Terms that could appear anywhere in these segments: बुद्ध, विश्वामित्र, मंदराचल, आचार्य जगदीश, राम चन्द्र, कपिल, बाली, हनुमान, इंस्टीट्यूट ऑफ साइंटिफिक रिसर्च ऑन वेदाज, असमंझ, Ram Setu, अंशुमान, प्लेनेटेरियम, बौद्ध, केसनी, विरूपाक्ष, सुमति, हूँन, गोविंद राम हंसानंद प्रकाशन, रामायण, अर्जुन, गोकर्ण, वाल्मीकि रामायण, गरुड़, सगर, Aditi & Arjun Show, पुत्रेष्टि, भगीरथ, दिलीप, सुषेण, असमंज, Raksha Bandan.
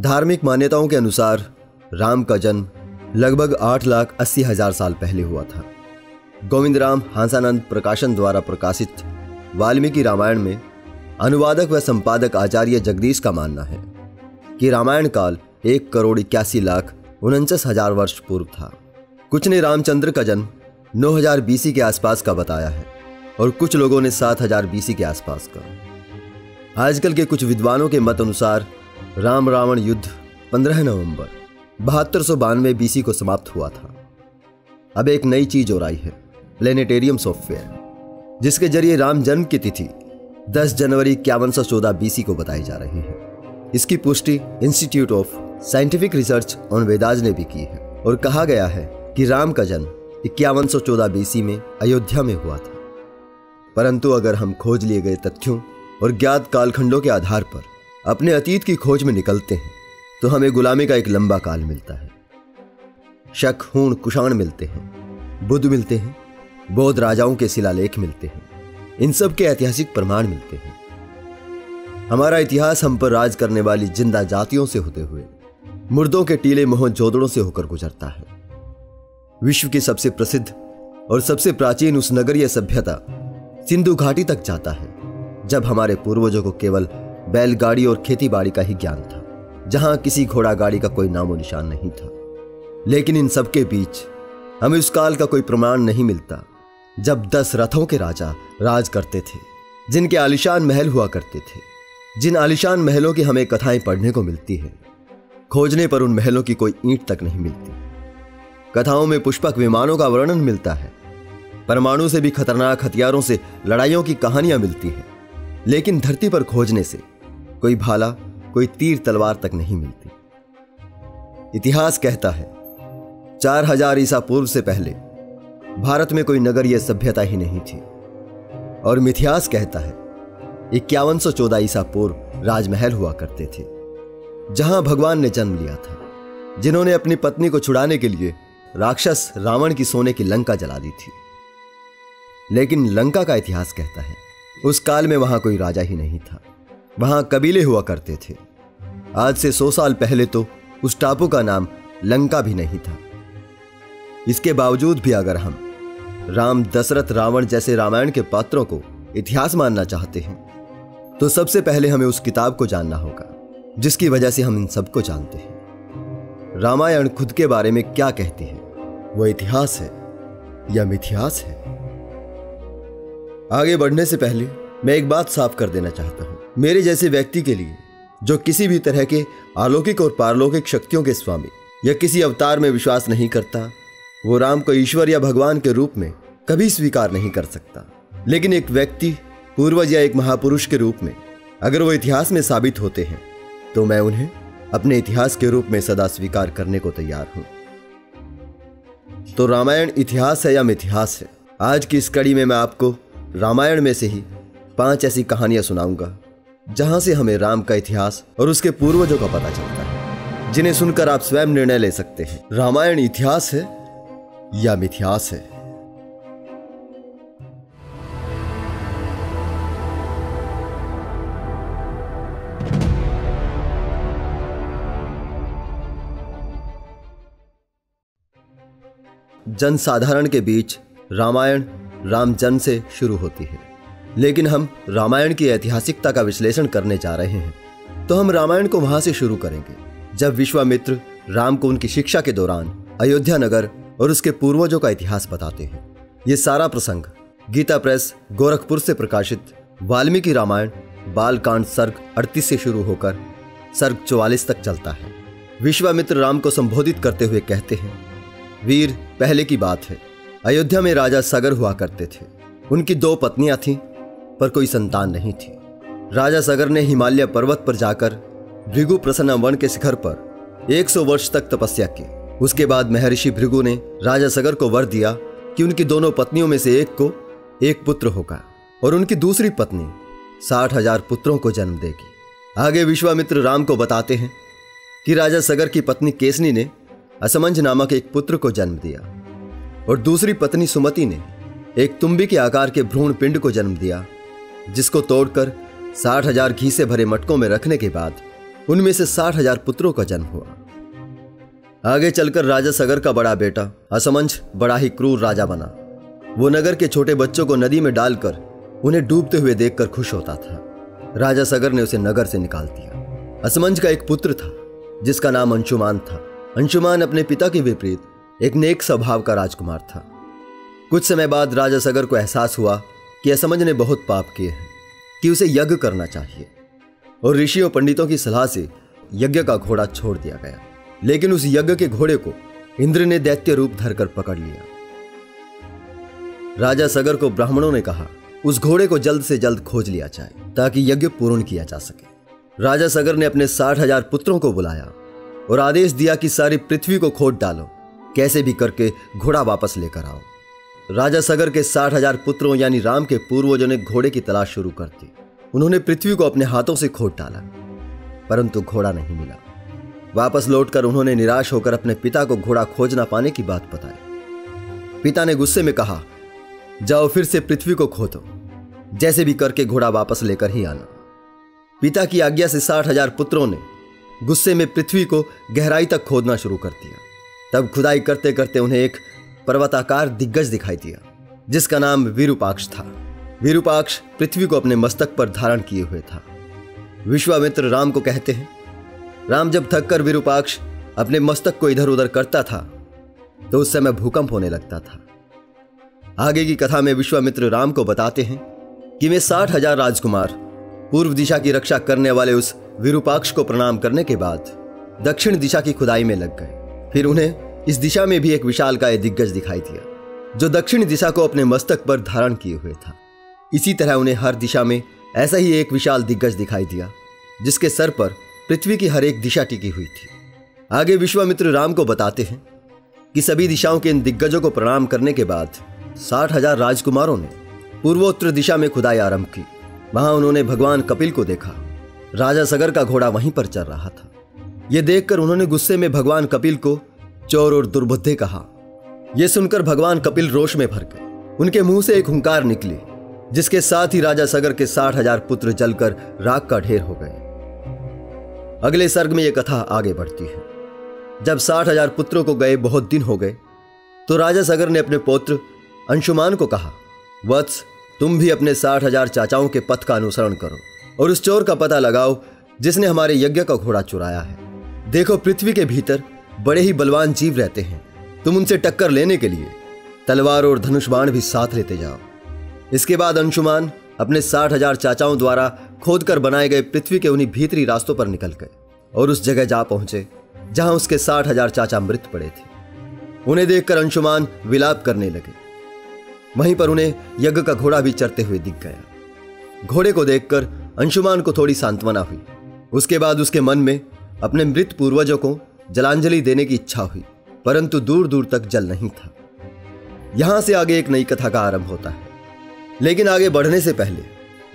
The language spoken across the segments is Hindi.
धार्मिक मान्यताओं के अनुसार राम का जन्म लगभग 8,80,000 साल पहले हुआ था। गोविंद राम हंसानंद प्रकाशन द्वारा प्रकाशित वाल्मीकि रामायण में अनुवादक व संपादक आचार्य जगदीश का मानना है कि रामायण काल 1,81,49,000 वर्ष पूर्व था। कुछ ने रामचंद्र का जन्म 9000 BC के आसपास का बताया है और कुछ लोगों ने 7000 BC के आसपास का। आजकल के कुछ विद्वानों के मत अनुसार राम रावण युद्ध 15 नवंबर 7292 BC को समाप्त हुआ था। अब एक नई चीज और आई है, प्लेनेटेरियम सॉफ्टवेयर, जिसके जरिए राम जन्म की तिथि 10 जनवरी 5114 BC को बताई जा रही है। इसकी पुष्टि इंस्टीट्यूट ऑफ साइंटिफिक रिसर्च ऑन वेदाज ने भी की है और कहा गया है कि राम का जन्म 5114 BC में अयोध्या में हुआ था। परंतु अगर हम खोज लिए गए तथ्यों और ज्ञात कालखंडों के आधार पर अपने अतीत की खोज में निकलते हैं तो हमें गुलामी का एक लंबा काल मिलता है। शक हूण कुषाण मिलते हैं, बुद्ध मिलते हैं, बौद्ध राजाओं के शिलालेख मिलते हैं, इन सब के ऐतिहासिक प्रमाण मिलते हैं। हमारा इतिहास हम पर राज करने वाली जिंदा जातियों से होते हुए मुर्दों के टीले मोहनजोदड़ों से होकर गुजरता है। विश्व की सबसे प्रसिद्ध और सबसे प्राचीन उस नगरीय सभ्यता सिंधु घाटी तक जाता है, जब हमारे पूर्वजों को केवल बैलगाड़ी और खेतीबाड़ी का ही ज्ञान था, जहां किसी घोड़ा गाड़ी का कोई नामो निशान नहीं था। लेकिन इन सबके बीच हमें उस काल का कोई प्रमाण नहीं मिलता जब 10 रथों के राजा राज करते थे, जिनके आलिशान महल हुआ करते थे, जिन आलिशान महलों की हमें कथाएं पढ़ने को मिलती है। खोजने पर उन महलों की कोई ईंट तक नहीं मिलती। कथाओं में पुष्पक विमानों का वर्णन मिलता है, परमाणु से भी खतरनाक हथियारों से लड़ाइयों की कहानियां मिलती हैं, लेकिन धरती पर खोजने से कोई भाला, कोई तीर तलवार तक नहीं मिलती। इतिहास कहता है 4000 ईसा पूर्व से पहले भारत में कोई नगरीय सभ्यता ही नहीं थी, और मिथिहास कहता है 5114 ईसा पूर्व राजमहल हुआ करते थे, जहां भगवान ने जन्म लिया था, जिन्होंने अपनी पत्नी को छुड़ाने के लिए राक्षस रावण की सोने की लंका जला दी थी। लेकिन लंका का इतिहास कहता है उस काल में वहां कोई राजा ही नहीं था, वहां कबीले हुआ करते थे। आज से 100 साल पहले तो उस टापू का नाम लंका भी नहीं था। इसके बावजूद भी अगर हम राम, दशरथ, रावण जैसे रामायण के पात्रों को इतिहास मानना चाहते हैं तो सबसे पहले हमें उस किताब को जानना होगा जिसकी वजह से हम इन सबको जानते हैं। रामायण खुद के बारे में क्या कहती है, वो इतिहास है या मिथिहास है? आगे बढ़ने से पहले मैं एक बात साफ कर देना चाहता हूँ मेरे जैसे व्यक्ति के लिए जो किसी भी तरह के अलौकिक और पारलौकिक शक्तियों के स्वामी या किसी अवतार में विश्वास नहीं करता, वो राम को ईश्वर या भगवान के रूप में कभी स्वीकार नहीं कर सकता। लेकिन एक व्यक्ति, पूर्वज या एक महापुरुष के रूप में अगर वो इतिहास में साबित होते हैं तो मैं उन्हें अपने इतिहास के रूप में सदा स्वीकार करने को तैयार हूं। तो रामायण इतिहास है या मिथिहास है? आज की इस कड़ी में मैं आपको रामायण में से ही 5 ऐसी कहानियां सुनाऊंगा जहां से हमें राम का इतिहास और उसके पूर्वजों का पता चलता है, जिन्हें सुनकर आप स्वयं निर्णय ले सकते हैं रामायण इतिहास है या मिथिहास है। जनसाधारण के बीच रामायण राम जन्म से शुरू होती है, लेकिन हम रामायण की ऐतिहासिकता का विश्लेषण करने जा रहे हैं तो हम रामायण को वहां से शुरू करेंगे जब विश्वामित्र राम को उनकी शिक्षा के दौरान अयोध्या नगर और उसके पूर्वजों का इतिहास बताते हैं। ये सारा प्रसंग गीता प्रेस गोरखपुर से प्रकाशित वाल्मीकि रामायण बालकांड सर्ग 38 से शुरू होकर सर्ग 44 तक चलता है। विश्वामित्र राम को संबोधित करते हुए कहते हैं, वीर, पहले की बात है, अयोध्या में राजा सगर हुआ करते थे। उनकी 2 पत्नियां थीं पर कोई संतान नहीं थी। राजा सगर ने हिमालय पर्वत पर जाकर भृगु प्रसन्न वन के शिखर पर 100 वर्ष तक तपस्या की। उसके बाद महर्षि भृगु ने राजा सगर को वर दिया कि उनकी 2 पत्नियों में से एक को 1 पुत्र होगा और उनकी दूसरी पत्नी 60,000 पुत्रों को जन्म देगी। आगे विश्वामित्र राम को बताते हैं कि राजा सगर की पत्नी केसनी ने असमंज नामक 1 पुत्र को जन्म दिया और दूसरी पत्नी सुमति ने 1 तुम्बी के आकार के भ्रूण पिंड को जन्म दिया, जिसको तोड़कर 60,000 घी से भरे मटकों में रखने के बाद उनमें से 60,000 पुत्रों का जन्म हुआ। आगे चलकर राजा सगर का बड़ा बेटा असमंझ बड़ा ही क्रूर राजा बना। वो नगर के छोटे बच्चों को नदी में डालकर उन्हें डूबते हुए देखकर खुश होता था। राजा सगर ने उसे नगर से निकाल दिया। असमंझ का एक पुत्र था जिसका नाम अंशुमान था। अंशुमान अपने पिता के विपरीत एक नेक स्वभाव का राजकुमार था। कुछ समय बाद राजा सगर को एहसास हुआ कि असमंझ ने बहुत पाप किए हैं, कि उसे यज्ञ करना चाहिए, और ऋषियों पंडितों की सलाह से यज्ञ का घोड़ा छोड़ दिया गया। लेकिन उस यज्ञ के घोड़े को इंद्र ने दैत्य रूप धरकर पकड़ लिया। राजा सगर को ब्राह्मणों ने कहा उस घोड़े को जल्द से जल्द खोज लिया जाए ताकि यज्ञ पूर्ण किया जा सके। राजा सगर ने अपने 60,000 पुत्रों को बुलाया और आदेश दिया कि सारी पृथ्वी को खोद डालो, कैसे भी करके घोड़ा वापस लेकर आओ। राजा सगर के 60,000 पुत्रों यानी राम के पूर्वजों ने घोड़े की तलाश शुरू कर दी। उन्होंने पृथ्वी को अपने हाथों से खोद डाला, परंतु घोड़ा नहीं मिला। वापस लौटकर उन्होंने निराश होकर अपने पिता को घोड़ा खोज ना पाने की बात बताई। पिता ने गुस्से में कहा, जाओ फिर से पृथ्वी को खोदो, जैसे भी करके घोड़ा वापस लेकर ही आना। पिता की आज्ञा से 60,000 पुत्रों ने गुस्से में पृथ्वी को गहराई तक खोदना शुरू कर दिया। तब खुदाई करते करते उन्हें एक पर्वताकार दिग्गज दिखाई दिया जिसका नाम विरूपाक्ष था। विरूपाक्ष पृथ्वी को अपने मस्तक पर धारण किए हुए था। विश्वामित्र राम को कहते हैं, राम जब थक कर विरूपाक्ष अपने मस्तक को इधर उधर करता था तो उस समय भूकंप होने लगता था। आगे की कथा में विश्वामित्र राम को बताते हैं कि मैं 60,000 राजकुमार पूर्व दिशा की रक्षा करने वाले उस विरूपाक्ष को प्रणाम करने के बाद दक्षिण दिशा की खुदाई में लग गए। फिर उन्हें इस दिशा में भी एक विशालकाय दिग्गज दिखाई दिया जो दक्षिण दिशा को अपने मस्तक पर धारण किए हुए था। इसी तरह उन्हें हर दिशा में ऐसा ही एक विशाल दिग्गज दिखाई दिया जिसके सर पर पृथ्वी की हर एक दिशा टिकी हुई थी। आगे विश्वामित्र राम को बताते हैं कि सभी दिशाओं के इन दिग्गजों को प्रणाम करने के बाद 60,000 राजकुमारों ने पूर्वोत्तर दिशा में खुदाई आरंभ की। वहां उन्होंने भगवान कपिल को देखा। राजा सगर का घोड़ा वहीं पर चल रहा था। यह देखकर उन्होंने गुस्से में भगवान कपिल को चोर और दुर्बुद्धि कहा। यह सुनकर भगवान कपिल रोष में भर गए। उनके मुंह से एक हुंकार निकली जिसके साथ ही राजा सगर के 60,000 पुत्र जलकर राख का ढेर हो गए। अगले सर्ग में यह कथा आगे बढ़ती है। जब 60,000 पुत्रों को गए बहुत दिन हो गए तो राजा सगर ने अपने पौत्र अंशुमान को कहा, वत्स तुम भी अपने 60,000 चाचाओं के पथ का अनुसरण करो और उस चोर का पता लगाओ जिसने हमारे यज्ञ का घोड़ा चुराया है। देखो पृथ्वी के भीतर बड़े ही बलवान जीव रहते हैं, तुम उनसे टक्कर लेने के लिए तलवार और धनुष बाण भी साथ लेते जाओ। इसके बाद अंशुमान अपने 60,000 चाचाओं द्वारा खोदकर बनाए गए पृथ्वी के उन्हीं भीतरी रास्तों पर निकल गए और उस जगह जा पहुंचे जहां उसके 60,000 चाचा मृत पड़े थे। उन्हें देखकर अंशुमान विलाप करने लगे। वहीं पर उन्हें यज्ञ का घोड़ा भी चढ़ते हुए दिख गया। घोड़े को देखकर अंशुमान को थोड़ी सांत्वना हुई। उसके बाद उसके मन में अपने मृत पूर्वजों को जलांजलि देने की इच्छा हुई, परंतु दूर दूर तक जल नहीं था। यहां से आगे एक नई कथा का आरंभ होता है। लेकिन आगे बढ़ने से पहले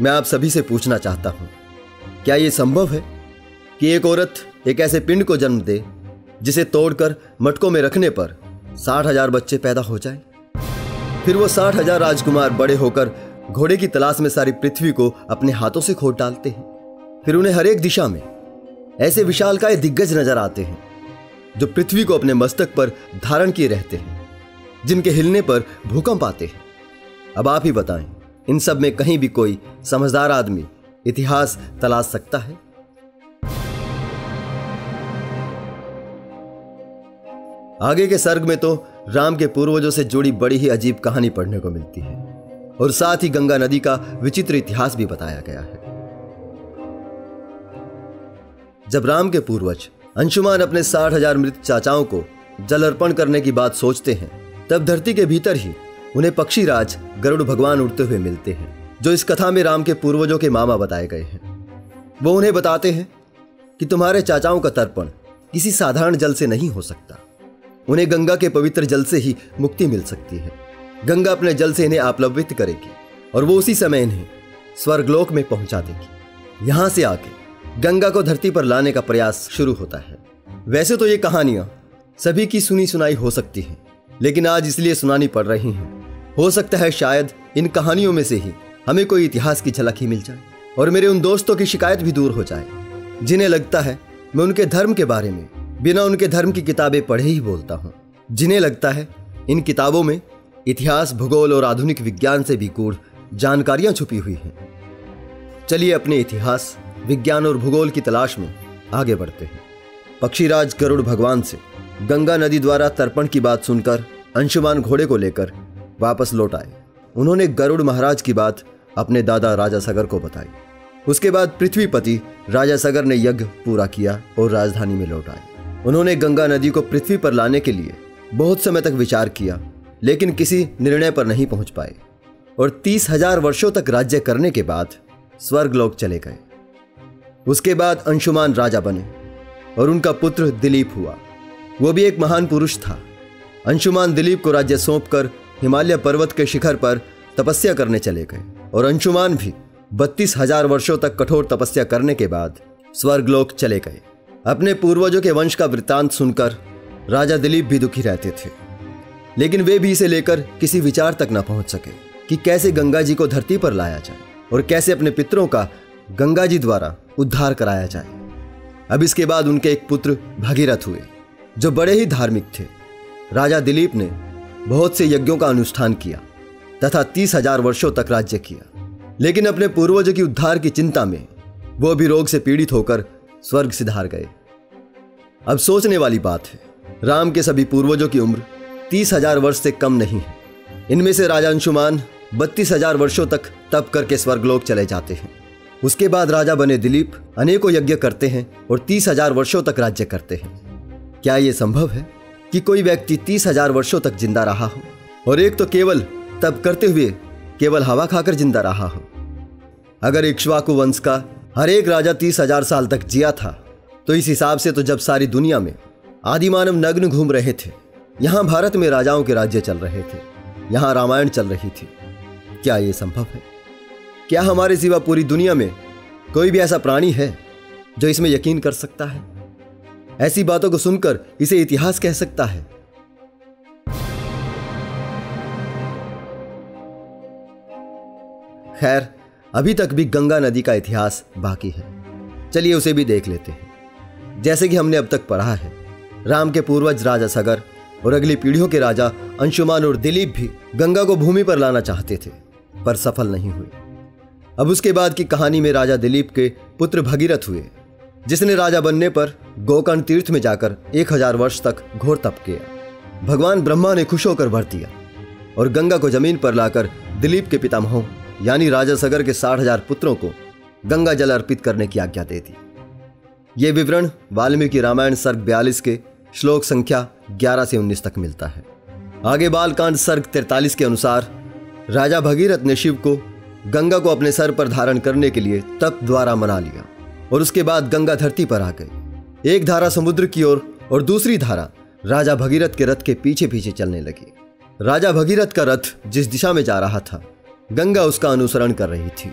मैं आप सभी से पूछना चाहता हूं, क्या यह संभव है कि एक औरत एक ऐसे पिंड को जन्म दे जिसे तोड़कर मटकों में रखने पर 60,000 बच्चे पैदा हो जाए? फिर वो 60,000 राजकुमार बड़े होकर घोड़े की तलाश में सारी पृथ्वी को अपने हाथों से खोद डालते हैं। फिर उन्हें हर एक दिशा में ऐसे विशालकाय दिग्गज नजर आते हैं जो पृथ्वी को अपने मस्तक पर धारण किए रहते हैं, जिनके हिलने पर भूकंप आते हैं। अब आप ही बताएं, इन सब में कहीं भी कोई समझदार आदमी इतिहास तलाश सकता है? आगे के सर्ग में तो राम के पूर्वजों से जुड़ी बड़ी ही अजीब कहानी पढ़ने को मिलती है और साथ ही गंगा नदी का विचित्र इतिहास भी बताया गया है। जब राम के पूर्वज अंशुमान अपने 60,000 मृत चाचाओं को जल अर्पण करने की बात सोचते हैं तब धरती के भीतर ही उन्हें पक्षीराज गरुड़ भगवान उड़ते हुए मिलते हैं जो इस कथा में राम के पूर्वजों के मामा बताए गए हैं। वो उन्हें बताते हैं कि तुम्हारे चाचाओं का तर्पण किसी साधारण जल से नहीं हो सकता, उन्हें गंगा के पवित्र जल से ही मुक्ति मिल सकती है। गंगा अपने जल से इन्हें आप्लवित करेगी और वो उसी समय इन्हें स्वर्गलोक में पहुंचा देगी। यहाँ से आके गंगा को धरती पर लाने का प्रयास शुरू होता है। वैसे तो ये कहानियाँ सभी की सुनी सुनाई हो सकती हैं, लेकिन आज इसलिए सुनानी पड़ रही हैं। हो सकता है शायद इन कहानियों में से ही हमें कोई इतिहास की झलक ही मिल जाए और मेरे उन दोस्तों की शिकायत भी दूर हो जाए जिन्हें लगता है मैं उनके धर्म के बारे में बिना उनके धर्म की किताबें पढ़े ही बोलता हूँ, जिन्हें लगता है इन किताबों में इतिहास, भूगोल और आधुनिक विज्ञान से भी गूढ़ जानकारियाँ छुपी हुई हैं। चलिए अपने इतिहास, विज्ञान और भूगोल की तलाश में आगे बढ़ते हैं। पक्षीराज गरुड़ भगवान से गंगा नदी द्वारा तर्पण की बात सुनकर अंशुमान घोड़े को लेकर वापस लौट आए। उन्होंने गरुड़ महाराज की बात अपने दादा राजा सगर को बताई। उसके बाद पृथ्वीपति राजा सगर ने यज्ञ पूरा किया और राजधानी में लौट आए। उन्होंने गंगा नदी को पृथ्वी पर लाने के लिए बहुत समय तक विचार किया, लेकिन किसी निर्णय पर नहीं पहुंच पाए और 30,000 वर्षों तक राज्य करने के बाद स्वर्गलोक चले गए। उसके बाद अंशुमान राजा बने और उनका पुत्र दिलीप हुआ। वो भी एक महान पुरुष था। अंशुमान दिलीप को राज्य सौंपकर हिमालय पर्वत के शिखर पर तपस्या करने चले गए और अंशुमान भी 32,000 वर्षों तक कठोर तपस्या करने के बाद स्वर्गलोक चले गए। अपने पूर्वजों के वंश का वृत्तांत सुनकर राजा दिलीप भी दुखी रहते थे, लेकिन वे भी इसे लेकर किसी विचार तक न पहुंच सके कि कैसे गंगा जी को धरती पर लाया जाए और कैसे अपने पितरों का गंगा जी द्वारा उद्धार कराया जाए। अब इसके बाद उनके एक पुत्र भगीरथ हुए, जो बड़े ही धार्मिक थे। राजा दिलीप ने बहुत से यज्ञों का अनुष्ठान किया तथा 30,000 वर्षों तक राज्य किया, लेकिन अपने पूर्वजों की उद्धार की चिंता में वो भी रोग से पीड़ित होकर स्वर्ग सिधार गए। अब सोचने वाली बात है, राम के सभी पूर्वजों की उम्र 30,000 वर्ष से कम नहीं है। इनमें से राजा अंशुमान 32,000 वर्षों तक तप करके स्वर्गलोक चले जाते हैं। उसके बाद राजा बने दिलीप अनेकों यज्ञ करते हैं और 30,000 वर्षों तक राज्य करते हैं। क्या यह संभव है कि कोई व्यक्ति 30,000 वर्षों तक जिंदा रहा हो और एक तो केवल तप करते हुए केवल हवा खाकर जिंदा रहा हो? अगर इक्ष्वाकु वंश का हर एक राजा 30,000 साल तक जिया था, तो इस हिसाब से तो जब सारी दुनिया में आदिमानव नग्न घूम रहे थे, यहाँ भारत में राजाओं के राज्य चल रहे थे, यहाँ रामायण चल रही थी। क्या ये संभव है? क्या हमारे सिवा पूरी दुनिया में कोई भी ऐसा प्राणी है जो इसमें यकीन कर सकता है? ऐसी बातों को सुनकर इसे इतिहास कह सकता है? खैर, अभी तक भी गंगा नदी का इतिहास बाकी है, चलिए उसे भी देख लेते हैं। जैसे कि हमने अब तक पढ़ा है, राम के पूर्वज राजा सगर और अगली पीढ़ियों के राजा अंशुमान और दिलीप भी गंगा को भूमि पर लाना चाहते थे, पर सफल नहीं हुए। अब उसके बाद की कहानी में राजा दिलीप के पुत्र भगीरथ हुए, जिसने राजा बनने पर गोकर्ण तीर्थ में जाकर 1,000 वर्ष तक घोर तप किया। भगवान ब्रह्मा ने खुश होकर वर दिया और गंगा को जमीन पर लाकर दिलीप के पितामहों यानी राजा सगर के 60,000 पुत्रों को गंगा जल अर्पित करने की आज्ञा दे दी। ये विवरण वाल्मीकि रामायण सर्ग 42 के श्लोक संख्या 11 से 19 तक मिलता है। आगे बालकांड सर्ग 43 के अनुसार राजा भगीरथ ने शिव को गंगा को अपने सर पर धारण करने के लिए तप द्वारा मना लिया और उसके बाद गंगा धरती पर आ गई। एक धारा समुद्र की ओर और दूसरी धारा राजा भगीरथ के रथ के पीछे पीछे चलने लगी। राजा भगीरथ का रथ जिस दिशा में जा रहा था, गंगा उसका अनुसरण कर रही थी।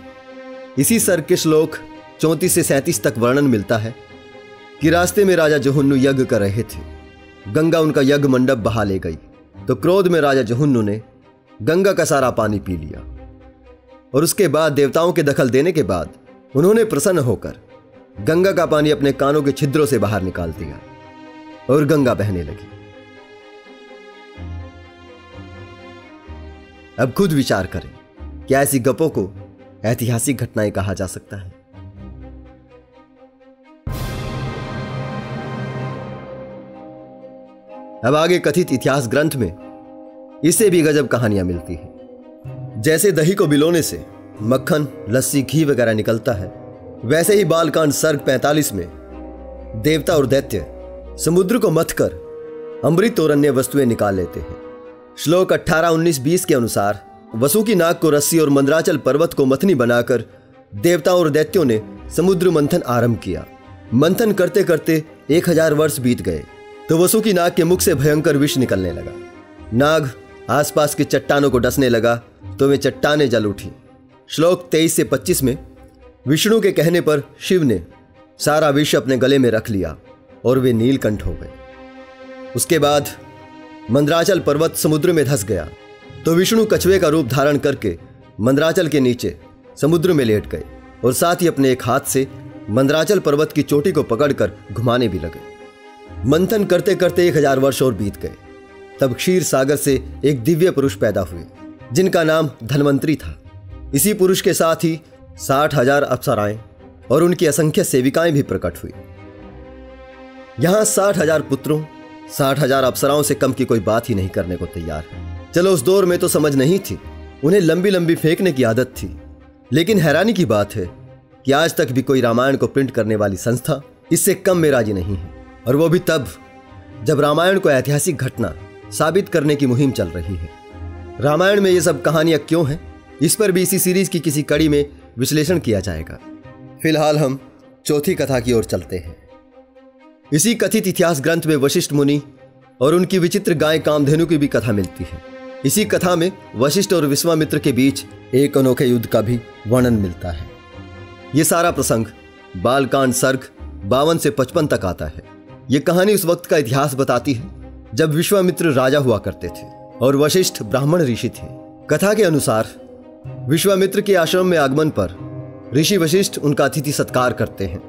इसी सर्ग के श्लोक 34 से 37 तक वर्णन मिलता है कि रास्ते में राजा जहुन्नु यज्ञ कर रहे थे। गंगा उनका यज्ञ मंडप बहा ले गई, तो क्रोध में राजा जहुन्नु ने गंगा का सारा पानी पी लिया और उसके बाद देवताओं के दखल देने के बाद उन्होंने प्रसन्न होकर गंगा का पानी अपने कानों के छिद्रों से बाहर निकाल दिया और गंगा बहने लगी। अब खुद विचार करें, क्या ऐसी गपों को ऐतिहासिक घटनाएं कहा जा सकता है? अब आगे कथित इतिहास ग्रंथ में इससे भी गजब कहानियां मिलती हैं। जैसे दही को बिलोने से मक्खन, लस्सी, घी वगैरह निकलता है, वैसे ही बालकांड सर्ग 45 में देवता और दैत्य समुद्र को मथकर अमृत और अन्य वस्तुएं निकाल लेते हैं। श्लोक 18, 19, 20 के अनुसार वसु की नाक को रस्सी और मंदराचल पर्वत को मथनी बनाकर देवताओं और दैत्यों ने समुद्र मंथन आरंभ किया। मंथन करते करते 1,000 वर्ष बीत गए, तो वसु की नाग के मुख से भयंकर विष निकलने लगा। नाग आसपास की चट्टानों को डसने लगा, तो वे चट्टानें जल उठी। श्लोक 23 से 25 में विष्णु के कहने पर शिव ने सारा विष अपने गले में रख लिया और वे नीलकंठ हो गए। उसके बाद मंदराचल पर्वत समुद्र में धंस गया, तो विष्णु कछुए का रूप धारण करके मंदराचल के नीचे समुद्र में लेट गए और साथ ही अपने एक हाथ से मंदराचल पर्वत की चोटी को पकड़कर घुमाने भी लगे। मंथन करते करते 1000 वर्ष और बीत गए। तब क्षीर सागर से एक दिव्य पुरुष पैदा हुए जिनका नाम धनवंतरी था। इसी पुरुष के साथ ही 60,000 अप्सराएं और उनकी असंख्य सेविकाएं भी प्रकट हुई। यहां 60,000 पुत्रों, 60,000 अप्सराओं से कम की कोई बात ही नहीं करने को तैयार। चलो उस दौर में तो समझ नहीं थी, उन्हें लंबी लंबी फेंकने की आदत थी। लेकिन हैरानी की बात है कि आज तक भी कोई रामायण को प्रिंट करने वाली संस्था इससे कम में राजी नहीं है, और वो भी तब जब रामायण को ऐतिहासिक घटना साबित करने की मुहिम चल रही है। रामायण में ये सब कहानियाँ क्यों हैं, इस पर भी इसी सीरीज की किसी कड़ी में विश्लेषण किया जाएगा। फिलहाल हम चौथी कथा की ओर चलते हैं। इसी कथित इतिहास ग्रंथ में वशिष्ठ मुनि और उनकी विचित्र गाय कामधेनु की भी कथा मिलती है। इसी कथा में वशिष्ठ और विश्वामित्र के बीच एक अनोखे युद्ध का भी वर्णन मिलता है। ये सारा प्रसंग बालकांड सर्ग 52 से 55 तक आता है। ये कहानी उस वक्त का इतिहास बताती है जब विश्वामित्र राजा हुआ करते थे और वशिष्ठ ब्राह्मण ऋषि थे। कथा के अनुसार विश्वामित्र के आश्रम में आगमन पर ऋषि वशिष्ठ उनका अतिथि सत्कार करते हैं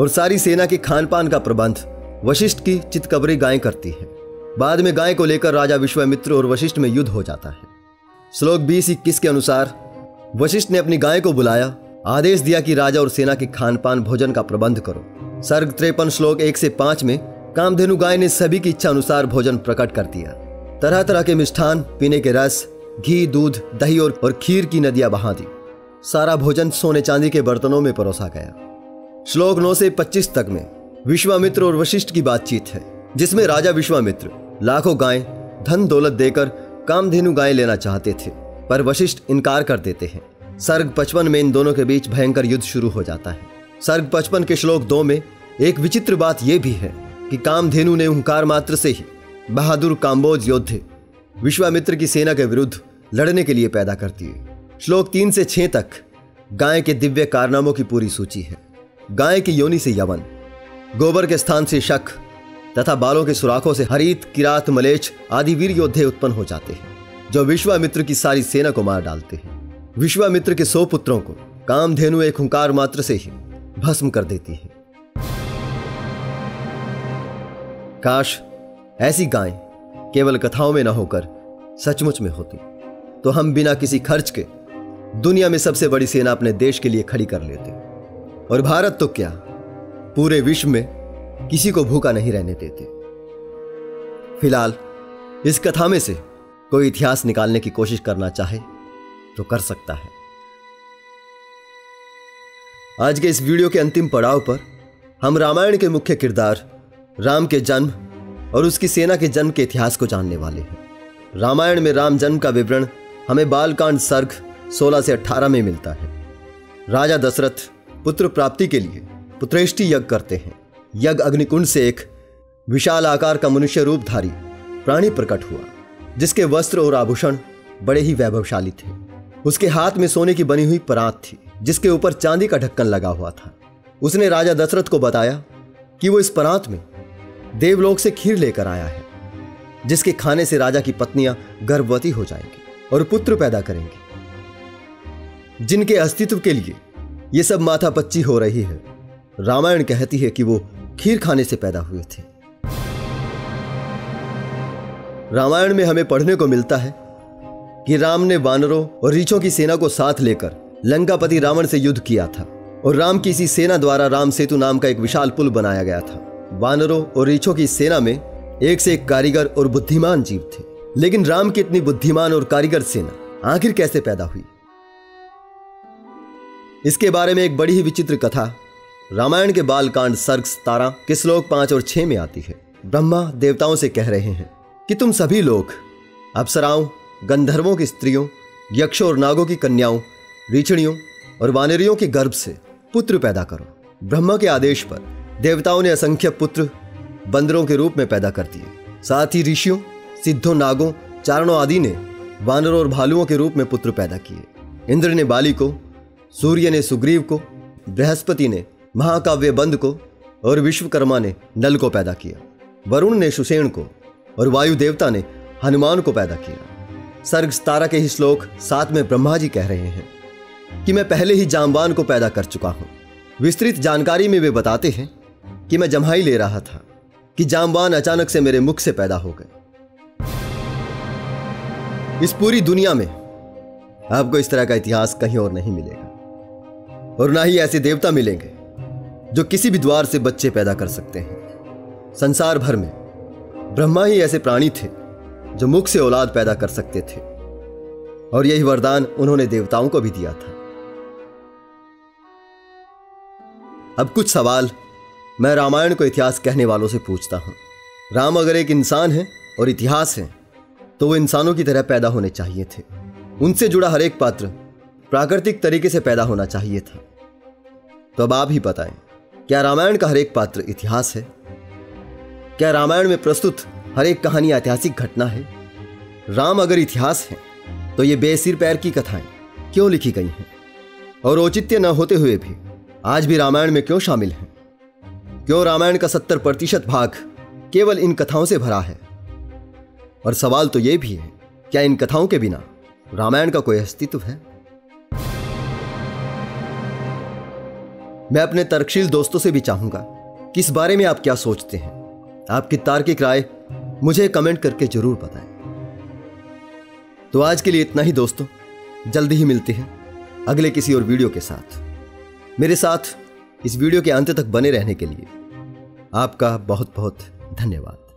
और सारी सेना के खान पान का प्रबंध वशिष्ठ की चितकबरी गाय करती है। बाद में गाय को लेकर राजा विश्वामित्र और वशिष्ठ में युद्ध हो जाता है। श्लोक 20-21 के अनुसार वशिष्ठ ने अपनी गाय को बुलाया, आदेश दिया कि राजा और सेना के खान पान भोजन का प्रबंध करो। सर्ग 53 श्लोक 1 से 5 में कामधेनु गाय ने सभी की इच्छा अनुसार भोजन प्रकट कर दिया। तरह तरह के मिष्ठान, पीने के रस, घी, दूध, दही और खीर की नदियां बहा दी। सारा भोजन सोने चांदी के बर्तनों में परोसा गया। श्लोक 9 से 25 तक में विश्वामित्र और वशिष्ठ की बातचीत है, जिसमें राजा विश्वामित्र लाखों गाय धन दौलत देकर कामधेनु गाय लेना चाहते थे, पर वशिष्ठ इनकार कर देते हैं। सर्ग 55 में इन दोनों के बीच भयंकर युद्ध शुरू हो जाता है। सर्ग 55 के श्लोक 2 में एक विचित्र बात यह भी है कि कामधेनु ने हुंकार मात्र से ही बहादुर काम्बोज योद्धे विश्वामित्र की सेना के विरुद्ध लड़ने के लिए पैदा कर दिए। श्लोक 3 से 6 तक गाय के दिव्य कारनामों की पूरी सूची है। गाय की योनि से यवन, गोबर के स्थान से शक तथा बालों के सुराखों से हरित, किरात, मलेच आदि वीर योद्धे उत्पन्न हो जाते हैं, जो विश्वामित्र की सारी सेना को मार डालते हैं। विश्वामित्र के 100 पुत्रों को कामधेनु एक हुंकार मात्र से ही भस्म कर देती है। काश ऐसी गाय केवल कथाओं में न होकर सचमुच में होती, तो हम बिना किसी खर्च के दुनिया में सबसे बड़ी सेना अपने देश के लिए खड़ी कर लेते और भारत तो क्या, पूरे विश्व में किसी को भूखा नहीं रहने देते। फिलहाल इस कथा में से कोई इतिहास निकालने की कोशिश करना चाहे तो कर सकता है। आज के इस वीडियो के अंतिम पड़ाव पर हम रामायण के मुख्य किरदार राम के जन्म और उसकी सेना के जन्म के इतिहास को जानने वाले हैं। रामायण में राम जन्म का विवरण हमें बालकांड सर्ग 16 से 18 में मिलता है। राजा दशरथ पुत्र प्राप्ति के लिए पुत्रेष्टि यज्ञ करते हैं। यज्ञ अग्निकुंड से एक विशाल आकार का मनुष्य रूपधारी प्राणी प्रकट हुआ, जिसके वस्त्र और आभूषण बड़े ही वैभवशाली थे। उसके हाथ में सोने की बनी हुई परात थी, जिसके ऊपर चांदी का ढक्कन लगा हुआ था। उसने राजा दशरथ को बताया कि वो इस परात में देवलोक से खीर लेकर आया है, जिसके खाने से राजा की पत्नियां गर्भवती हो जाएंगी और पुत्र पैदा करेंगी, जिनके अस्तित्व के लिए ये सब माथापच्ची हो रही है। रामायण कहती है कि वो खीर खाने से पैदा हुए थे। रामायण में हमें पढ़ने को मिलता है कि राम ने वानरों और रीछों की सेना को साथ लेकर लंकापति रावण से युद्ध किया था, और राम की इसी सेना द्वारा राम सेतु नाम का एक विशाल पुल बनाया गया था। वानरों और रीछों की सेना में एक से एक कारीगर और बुद्धिमान जीव थे, लेकिन राम की इतनी बुद्धिमान और कारीगर सेना आखिर कैसे पैदा हुई? इसके बारे में एक बड़ी ही विचित्र कथा रामायण के बालकांड सर्ग 17 के श्लोक 5 और 6 में आती है। ब्रह्मा देवताओं से कह रहे हैं कि तुम सभी लोग अप्सराओं, गंधर्वों की स्त्रियों, यक्षों और नागों की कन्याओं, रीछणियों और वानरियों के गर्भ से पुत्र पैदा करो। ब्रह्मा के आदेश पर देवताओं ने असंख्य पुत्र बंदरों के रूप में पैदा कर दिए। साथ ही ऋषियों, सिद्धों, नागों, चारणों आदि ने वानरों और भालुओं के रूप में पुत्र पैदा किए। इंद्र ने बाली को, सूर्य ने सुग्रीव को, बृहस्पति ने महाकाव्य बंद को और विश्वकर्मा ने नल को पैदा किया। वरुण ने सुषेण को और वायु देवता ने हनुमान को पैदा किया। सर्ग 17 के ही श्लोक 7 में ब्रह्मा जी कह रहे हैं कि मैं पहले ही जामवान को पैदा कर चुका हूं। विस्तृत जानकारी में वे बताते हैं कि मैं जम्हाई ले रहा था कि जामवान अचानक से मेरे मुख से पैदा हो गए। इस पूरी दुनिया में आपको इस तरह का इतिहास कहीं और नहीं मिलेगा और ना ही ऐसे देवता मिलेंगे जो किसी भी द्वार से बच्चे पैदा कर सकते हैं। संसार भर में ब्रह्मा ही ऐसे प्राणी थे जो मुख से औलाद पैदा कर सकते थे और यही वरदान उन्होंने देवताओं को भी दिया था। अब कुछ सवाल मैं रामायण को इतिहास कहने वालों से पूछता हूं। राम अगर एक इंसान है और इतिहास है तो वो इंसानों की तरह पैदा होने चाहिए थे। उनसे जुड़ा हर एक पात्र प्राकृतिक तरीके से पैदा होना चाहिए था। तो अब आप ही बताएं, क्या रामायण का हर एक पात्र इतिहास है? क्या रामायण में प्रस्तुत हर एक कहानी ऐतिहासिक घटना है? राम अगर इतिहास है तो ये बेसिर पैर की कथाएं क्यों लिखी गई हैं और औचित्य न होते हुए भी आज भी रामायण में क्यों शामिल हैं? क्यों रामायण का 70% भाग केवल इन कथाओं से भरा है? और सवाल तो ये भी है, क्या इन कथाओं के बिना रामायण का कोई अस्तित्व है? मैं अपने तर्कशील दोस्तों से भी चाहूंगा कि इस बारे में आप क्या सोचते हैं। आपकी तार्किक राय मुझे कमेंट करके जरूर बताएं। तो आज के लिए इतना ही दोस्तों, जल्दी ही मिलते हैं अगले किसी और वीडियो के साथ। मेरे साथ इस वीडियो के अंत तक बने रहने के लिए आपका बहुत बहुत धन्यवाद।